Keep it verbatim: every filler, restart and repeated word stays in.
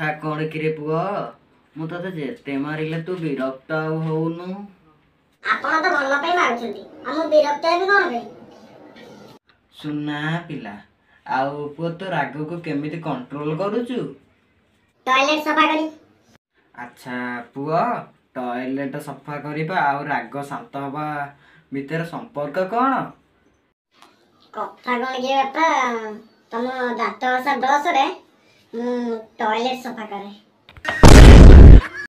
कथा कौन किरे पुओ मु तते जेते मारिले तू विरक्त आउ होनु आपण तो भल्ला पे मारछंती हम विरक्त आउ कोन बे सुना पिला आउ पुओ तो राग को केमिति कंट्रोल करूचु टॉयलेट सफा करी। अच्छा पुओ टॉयलेट सफा करिबा आउ राग शांत होबा भीतर संपर्क कोन कथा कोन के बापा तम दांत घसा ब्रश रे टॉयलेट सफा करे।